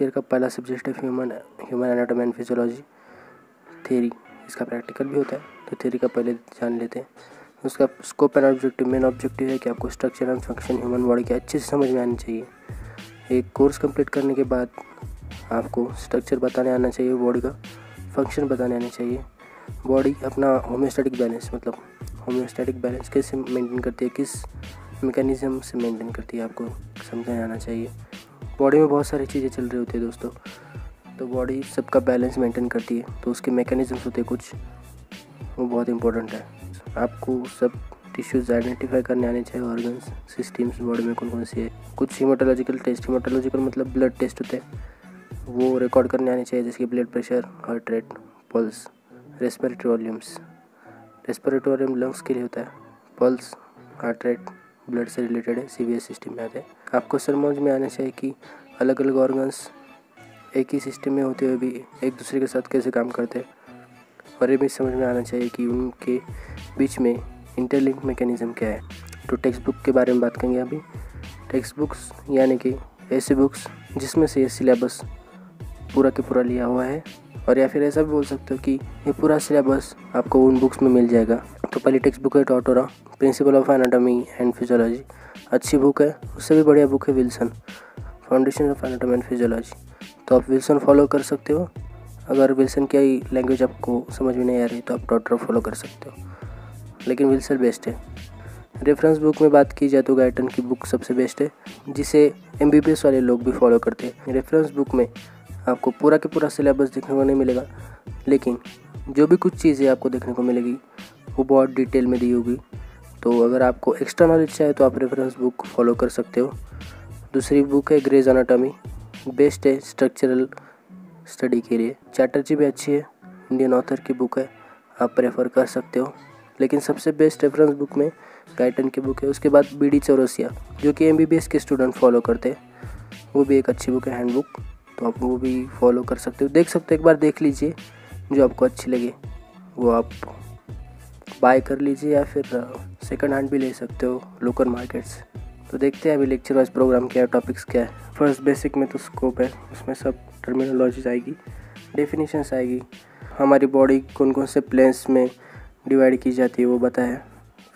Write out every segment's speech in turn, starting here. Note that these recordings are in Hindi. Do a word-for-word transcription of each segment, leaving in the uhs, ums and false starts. फर्स्ट ईयर का पहला सब्जेक्ट है human human anatomy and physiology theory. इसका प्रैक्टिकल भी होता है, तो थ्योरी का पहले जान लेते हैं। उसका scope and objective, main objective है कि आपको structure and function human body के अच्छे से समझ में आनी चाहिए। एक कोर्स कंप्लीट करने के बाद आपको स्ट्रक्चर बताने आना चाहिए, बॉडी का फंक्शन बताने आना चाहिए, बॉडी अपना होम्योस्टेटिक बैलेंस, मतलब होम्योस्टेटिक बैलेंस कैसे मेंटेन करती है, किस मैकेनिज़्म से मेंटेन करती है, आपको समझाने आना चाहिए। बॉडी में बहुत सारी चीज़ें चल रही होती है दोस्तों, तो बॉडी सबका बैलेंस मेंटेन करती है, तो उसके मैकेनिज़म्स होते हैं कुछ, वो बहुत इंपॉर्टेंट है। आपको सब टिश्यूज़ आइडेंटिफाई करने आने चाहिए, ऑर्गन्स, सिस्टम्स, बॉडी में कौन कौन सी है। कुछ हीमाटोलॉजिकल टेस्ट, हीमाटोलॉजिकल मतलब ब्लड टेस्ट होते हैं, वो रिकॉर्ड करने आने चाहिए, जैसे कि blood pressure, heart rate, pulse, respiratory volumes. Respiratory volume lungs के लिए होता है, पल्स, हार्ट रेट ब्लड से रिलेटेड है, सीवीएस सिस्टम में आते हैं। आपको समझ में आना चाहिए कि अलग अलग ऑर्गन्स एक ही सिस्टम में होते हुए भी एक दूसरे के साथ कैसे काम करते हैं, और ये भी समझ में आना चाहिए कि उनके बीच में इंटरलिंक मैकेनिज़्म क्या है। तो टेक्स्ट बुक के बारे में बात करेंगे अभी। टेक्स्ट बुक्स यानी कि ऐसी बुक्स जिसमें से ये सिलेबस पूरा के पूरा लिया हुआ है, और या फिर ऐसा भी बोल सकते हो कि ये पूरा सिलेबस आपको उन बुक्स में मिल जाएगा। तो पहली टेक्स्ट बुक है Tortora, principle of anatomy and physiology, अच्छी बुक है। उससे भी बढ़िया बुक है Wilson, foundation of anatomy and physiology. तो आप विल्सन फॉलो कर सकते हो, अगर विल्सन की लैंग्वेज आपको समझ में नहीं आ रही तो आप टॉटोरा फॉलो कर सकते हो, लेकिन विल्सन बेस्ट है। रेफरेंस बुक में बात की जाए तो गाइटन की बुक सबसे बेस्ट है, जिसे एमबीबीएस वाले लोग भी फॉलो करते हैं। रेफरेंस बुक में आपको पूरा के पूरा सिलेबस देखने को नहीं मिलेगा, लेकिन जो भी कुछ चीज़ें आपको देखने को मिलेगी वो बहुत डिटेल में दी होगी, तो अगर आपको एक्स्ट्रा नॉलेज चाहिए तो आप रेफरेंस बुक फॉलो कर सकते हो। दूसरी बुक है ग्रेज एनाटॉमी, बेस्ट है स्ट्रक्चरल स्टडी के लिए। चैटर्जी भी अच्छी है, इंडियन ऑथर की बुक है, आप प्रेफर कर सकते हो, लेकिन सबसे बेस्ट रेफरेंस बुक में गाइटन की बुक है। उसके बाद बीडी चौरसिया, जो कि एमबीबीएस के स्टूडेंट फॉलो करते हैं, वो भी एक अच्छी बुक है, हैंड बुक, तो आप वो भी फॉलो कर सकते हो, देख सकते हो, एक बार देख लीजिए, जो आपको अच्छी लगे वो आप बाय कर लीजिए, या फिर सेकंड हैंड भी ले सकते हो लोकल मार्केट्स। तो देखते हैं अभी लेक्चर वाइज प्रोग्राम क्या है, टॉपिक्स क्या है। फर्स्ट बेसिक में तो स्कोप है, उसमें सब टर्मिनोलॉजीज आएगी, डेफिनेशंस आएगी, हमारी बॉडी कौन कौन से प्लेन्स में डिवाइड की जाती है वो बताया।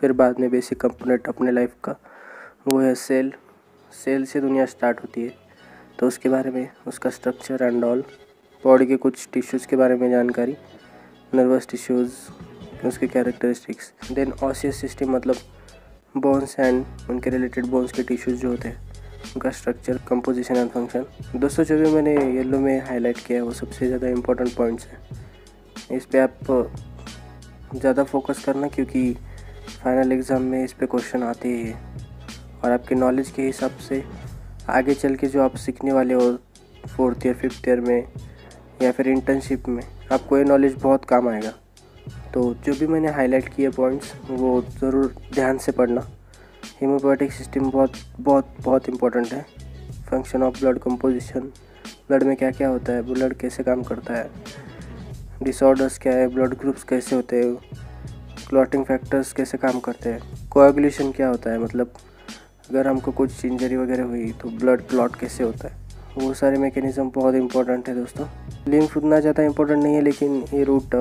फिर बाद में बेसिक कंपोनेंट अपने लाइफ का, वो है सेल, सेल से दुनिया स्टार्ट होती है, तो उसके बारे में, उसका स्ट्रक्चर एंड ऑल, बॉडी के कुछ टिश्यूज़ के बारे में जानकारी, नर्वस टिश्यूज़, उसके कैरेक्टरिस्टिक्स। देन ऑसियस सिस्टम मतलब बोन्स एंड उनके रिलेटेड बोन्स के टिश्यूज़ जो होते हैं, उनका स्ट्रक्चर, कंपोजिशन एंड फंक्शन। दोस्तों जो भी मैंने येलो में हाईलाइट किया है वो सबसे ज़्यादा इम्पोर्टेंट पॉइंट्स हैं, इस पर आप ज़्यादा फोकस करना, क्योंकि फाइनल एग्ज़ाम में इस पे क्वेश्चन आते ही है, और आपके नॉलेज के हिसाब से आगे चल के जो आप सीखने वाले हो फोर्थ ईयर, फिफ्थ ईयर में, या फिर इंटर्नशिप में, आपको ये नॉलेज बहुत काम आएगा। तो जो भी मैंने हाईलाइट किए पॉइंट्स वो ज़रूर ध्यान से पढ़ना। हीमोपोएटिक सिस्टम बहुत बहुत बहुत इम्पोर्टेंट है, function of blood composition, blood में क्या क्या होता है, ब्लड कैसे काम करता है, डिसऑर्डर्स क्या है, ब्लड ग्रुप्स कैसे होते हैं, क्लॉटिंग फैक्टर्स कैसे काम करते हैं, कोएगुलेशन क्या होता है, मतलब अगर हमको कुछ इंजरी वगैरह हुई तो ब्लड क्लॉट कैसे होता है, वो सारे मैकेनिज़्म बहुत इंपॉर्टेंट है दोस्तों। लिम्फ उतना ज़्यादा इंपॉर्टेंट नहीं है, लेकिन ये रूट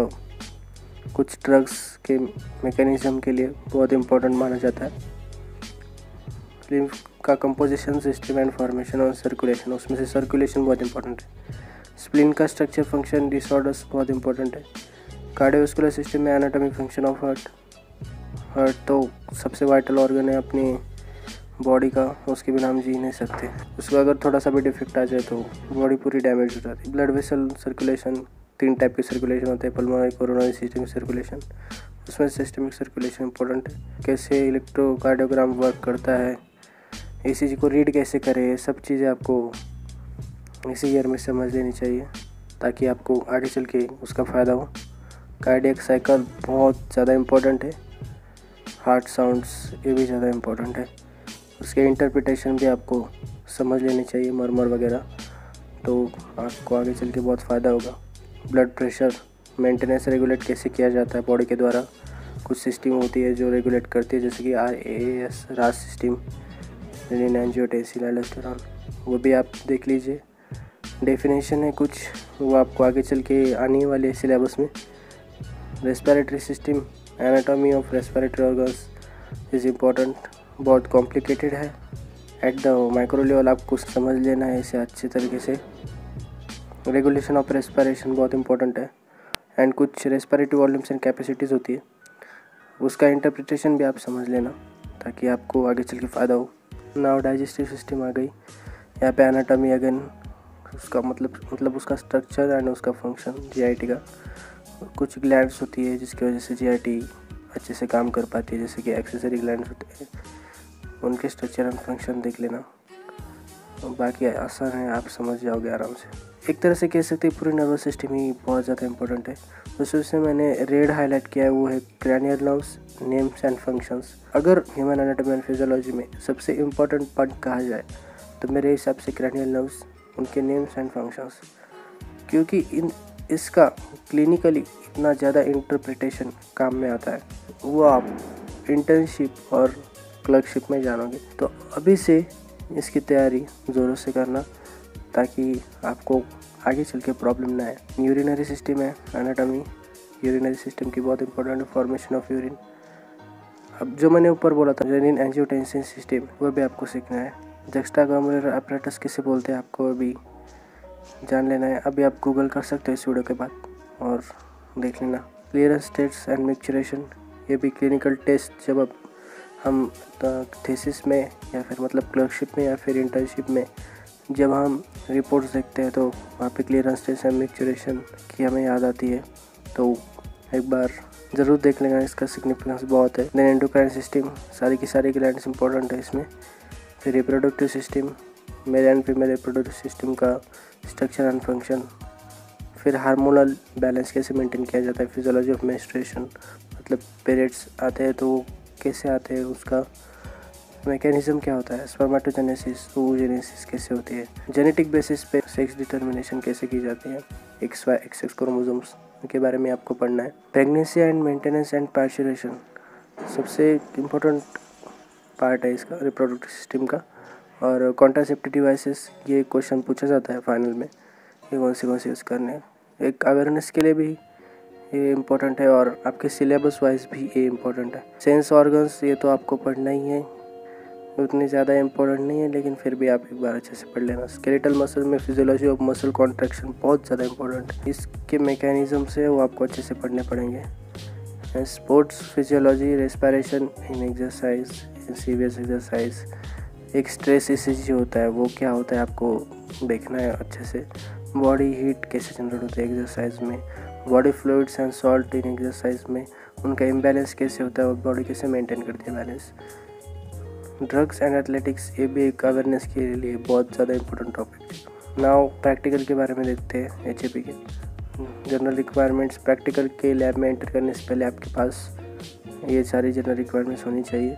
कुछ ड्रग्स के मैकेनिज़्म के लिए बहुत इंपॉर्टेंट माना जाता है। लिम्फ का कंपोजिशन, सिस्टम एंड फॉर्मेशन और सर्कुलेशन, उसमें से सर्कुलेशन बहुत इंपॉर्टेंट है। स्प्लिन का स्ट्रक्चर, फंक्शन, डिसऑर्डर्स बहुत इंपॉर्टेंट है। कार्डियोवैस्कुलर सिस्टम में anatomy, function of heart, heart तो सबसे वाइटल ऑर्गन है अपनी बॉडी का, उसके बिना हम जी नहीं सकते, उसका अगर थोड़ा सा भी डिफेक्ट आ जाए तो बॉडी पूरी डैमेज हो जाती है। ब्लड वेसल सर्कुलेशन, तीन टाइप के सर्कुलेशन होते हैं, पल्मोनरी, कोरोनरी, सिस्टमिक सर्कुलेशन, उसमें सिस्टमिक सर्कुलेशन इंपॉर्टेंट है। कैसे इलेक्ट्रोकार्डियोग्राम वर्क करता है, ईसीजी को रीड कैसे करें, सब चीज़ें आपको इसी ईयर में समझ लेनी चाहिए, ताकि आपको आगे चल के उसका फ़ायदा हो। कार्डियक साइकिल बहुत ज़्यादा इम्पोर्टेंट है, हार्ट साउंड्स ये भी ज़्यादा इम्पोर्टेंट है, उसके इंटरप्रिटेशन भी आपको समझ लेनी चाहिए, मर्मर वगैरह, तो आपको आगे चल के बहुत फ़ायदा होगा। ब्लड प्रेशर मेंटेनेंस रेगुलेट कैसे किया जाता है बॉडी के द्वारा, कुछ सिस्टम होती है जो रेगुलेट करती है, जैसे कि R A S RAS system, renin angiotensin, aldosterone, वो भी आप देख लीजिए, डेफिनेशन है कुछ, वो आपको आगे चल के आने वाले सिलेबस में। Respiratory system, anatomy of respiratory organs is important, बहुत कॉम्प्लिकेटेड है। एट द माइक्रो लेवल आपको समझ लेना है इसे अच्छे तरीके से। रेगुलेशन ऑफ रेस्पिरेशन बहुत इंपॉर्टेंट है, एंड कुछ रेस्पिरेटरी वॉल्यूम्स एंड कैपेसिटीज़ होती है, उसका इंटरप्रिटेशन भी आप समझ लेना ताकि आपको आगे चल के फ़ायदा हो। नाउ डाइजेस्टिव सिस्टम आ गई, यहाँ पे एनाटॉमी अगेन, उसका मतलब मतलब उसका स्ट्रक्चर एंड उसका फंक्शन, जीआईटी का। कुछ ग्लैंड्स होती है जिसकी वजह से जीआईटी अच्छे से काम कर पाती है, जैसे कि एक्सेसरी ग्लैंड्स होते हैं, उनके स्ट्रक्चर एंड फंक्शन देख लेना। बाकी आसान है, आप समझ जाओगे आराम से। एक तरह से कह सकते हैं पूरे नर्वस सिस्टम ही बहुत ज़्यादा इंपॉर्टेंट है। उसमें से मैंने रेड हाईलाइट किया है, वो है cranial nerves, names and functions. अगर ह्यूमन एनाटॉमी एंड फिजियोलॉजी में सबसे इम्पोर्टेंट पार्ट कहा जाए तो मेरे हिसाब से क्रैनियल नर्व्स, उनके नेम्स एंड फंक्शंस, क्योंकि इन इसका क्लिनिकली इतना ज़्यादा इंटरप्रिटेशन काम में आता है, वो आप इंटर्नशिप और क्लर्कशिप में जानोगे। तो अभी से इसकी तैयारी ज़ोरों से करना ताकि आपको आगे चल के प्रॉब्लम ना आए। यूरिनरी सिस्टम है, एनाटॉमी यूरिनरी सिस्टम की बहुत इंपॉर्टेंट, फॉर्मेशन ऑफ यूरिन। अब जो मैंने ऊपर बोला था रेनिन एंजियोटेंसिन सिस्टम, वह भी आपको सीखना है। जक्स्टाग्लोमेरुलर अपरेटस किसे बोलते हैं, आपको अभी जान लेना है। अभी आप गूगल कर सकते हो इस वीडियो के बाद और देख लेना। क्लियरेंस टेस्ट एंड मिक्सचरेशन, ये भी क्लिनिकल टेस्ट, जब आप हम थीसिस में या फिर मतलब क्लर्कशिप में या फिर इंटर्नशिप में जब हम रिपोर्ट्स देखते हैं तो वहाँ पे क्लियरेंस टेस्ट एंड मिक्सचरेशन की हमें याद आती है, तो एक बार ज़रूर देख लेना, इसका सिग्निफिकेंस बहुत है। देन एंडोक्राइन सिस्टम, सारी की सारी ग्लैंड्स इंपॉर्टेंट है इसमें। फिर reproductive system, male and female reproductive system का स्ट्रक्चर एंड फंक्शन। फिर हार्मोनल बैलेंस कैसे मेंटेन किया जाता है, फिजियोलॉजी ऑफ मेंस्ट्रुएशन, मतलब पीरियड्स आते हैं तो वो कैसे आते हैं, उसका मैकेनिज़्म क्या होता है। स्पर्मेटोजेनेसिस, ओजेनेसिस कैसे होती है, जेनेटिक बेसिस पे सेक्स डिटर्मिनेशन कैसे की जाती है, X Y X X chromosomes के बारे में आपको पढ़ना है। Pregnancy and maintenance and parturition, सबसे इम्पोर्टेंट पार्ट है इसका, रिप्रोडक्टिव सिस्टम का। और कॉन्ट्रासेप्टिव डिवाइसेस, ये क्वेश्चन पूछा जाता है फाइनल में, ये कौन से कौन से यूज़ करने हैं, एक अवेयरनेस के लिए भी ये इम्पोर्टेंट है, और आपके सिलेबस वाइज भी ये इम्पोर्टेंट है। सेंस ऑर्गन्स, ये तो आपको पढ़ना ही है, उतने ज़्यादा इम्पोर्टेंट नहीं है लेकिन फिर भी आप एक बार अच्छे से पढ़ लेना। स्केलेटल मसल में फिजियोलॉजी ऑफ मसल कॉन्ट्रैक्शन बहुत ज़्यादा इम्पोर्टेंट है, इसके मैकेनिज़्म से वो आपको अच्छे से पढ़ने पड़ेंगे। Sports physiology, respiration in exercise, CVS exercise. एक स्ट्रेस ईसीजी होता है, वो क्या होता है आपको देखना है अच्छे से। बॉडी हीट कैसे जनरेट होती है एक्सरसाइज में, body fluids and salt in exercise में, उनका इम्बैलेंस कैसे होता है और बॉडी कैसे मेंटेन करती है बैलेंस। ड्रग्स एंड एथलेटिक्स, ये भी एक अवेयरनेस के लिए बहुत ज़्यादा इंपॉर्टेंट टॉपिक है। नाउ प्रैक्टिकल के बारे में देखते हैं। एच ए पी के जनरल रिक्वायरमेंट्स, प्रैक्टिकल के लैब में एंटर करने से पहले आपके पास ये सारी जनरल रिक्वायरमेंट्स होनी चाहिए,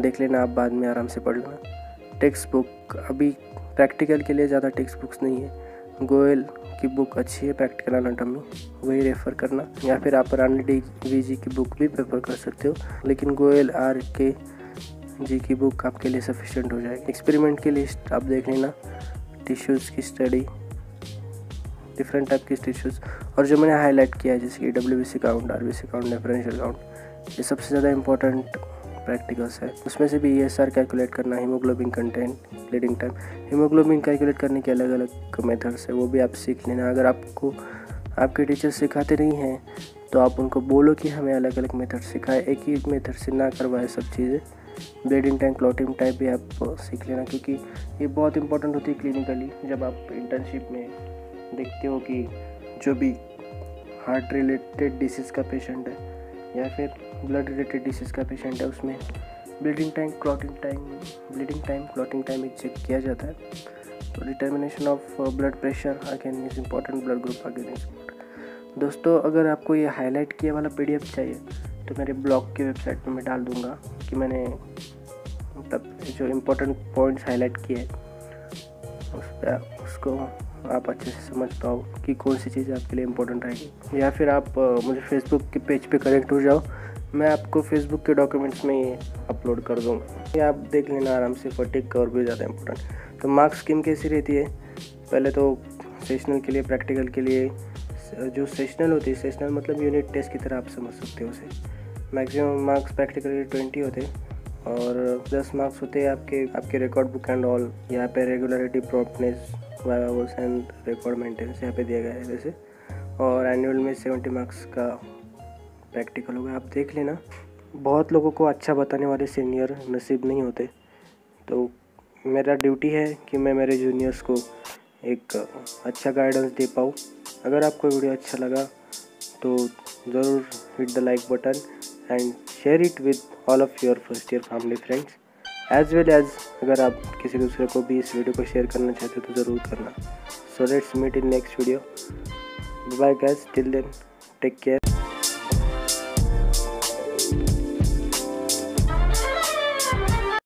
देख लेना, आप बाद में आराम से पढ़ लेना। टेक्स्ट बुक, अभी प्रैक्टिकल के लिए ज़्यादा टेक्स्ट बुक्स नहीं है, गोयल की बुक अच्छी है प्रैक्टिकल एनाटॉमी, वही रेफ़र करना, या फिर आप रानी डी वी जी की बुक भी प्रेफर कर सकते हो, लेकिन गोयल आर के जी की बुक आपके लिए सफिशेंट हो जाएगी। एक्सपेरिमेंट की लिस्ट आप देख लेना, टिश्यूज़ की स्टडी, डिफरेंट टाइप के टिश्यूज़, और जो मैंने हाईलाइट किया है जैसे कि W B C count, R B C count, differential count, ये सबसे ज़्यादा इंपॉर्टेंट प्रैक्टिकल्स है। उसमें से भी ई एस आर कैलकुलेट करना, haemoglobin content, bleeding time, haemoglobin calculate करने के अलग अलग मेथड्स है, वो भी आप सीख लेना। अगर आपको आपके टीचर सिखाते नहीं हैं तो आप उनको बोलो कि हमें अलग अलग मेथड सिखाए, एक ही मेथड से ना करवाए सब चीज़ें। ब्लीडिंग टाइम, क्लॉटिंग टाइम भी आप सीख लेना, क्योंकि ये बहुत इंपॉर्टेंट होती है क्लिनिकली। जब आप इंटर्नशिप में देखते हो कि जो भी हार्ट रिलेटेड डिसीज़ का पेशेंट है या फिर ब्लड रिलेटेड डिसीज़ का पेशेंट है, उसमें bleeding time clotting time bleeding time clotting time check किया जाता है। तो determination of blood pressure again is important, blood group again is important. दोस्तों, अगर आपको ये हाईलाइट किया वाला पीडीएफ चाहिए तो मेरे ब्लॉग की वेबसाइट पर मैं डाल दूँगा कि मैंने मतलब जो इम्पोर्टेंट पॉइंट्स हाईलाइट किए हैं उस पर, उसको आप अच्छे से समझ पाओ कि कौन सी चीज़ आपके लिए इम्पोर्टेंट रहेगी। या फिर आप मुझे फेसबुक के पेज पे कनेक्ट हो जाओ, मैं आपको फेसबुक के डॉक्यूमेंट्स में ये अपलोड कर दूँगा, ये आप देख लेना आराम से। फटिक और भी ज़्यादा इम्पोर्टेंट। तो मार्क्स स्कीम कैसी रहती है, पहले तो सेशनल के लिए, प्रैक्टिकल के लिए। जो सेशनल होती है, सेशनल मतलब यूनिट टेस्ट की तरह आप समझ सकते हो उसे। मैक्सिमम मार्क्स प्रैक्टिकली ट्वेंटी होते और दस मार्क्स होते आपके आपके रिकॉर्ड बुक एंड ऑल। यहाँ पे regularity, promptness, vivas and record maintenance यहाँ पे दिया गया है वैसे। और एनुअल में सेवेंटी मार्क्स का प्रैक्टिकल होगा। आप देख लेना, बहुत लोगों को अच्छा बताने वाले सीनियर नसीब नहीं होते, तो मेरा ड्यूटी है कि मैं मेरे जूनियर्स को एक अच्छा गाइडेंस दे पाऊँ। अगर आपको वीडियो अच्छा लगा तो ज़रूर hit the like button and share it with all of your first year family friends as well as. अगर आप किसी दूसरे को भी इस वीडियो को शेयर करना चाहते हो तो ज़रूर करना। So let's meet in next video. Bye guys, till then take care.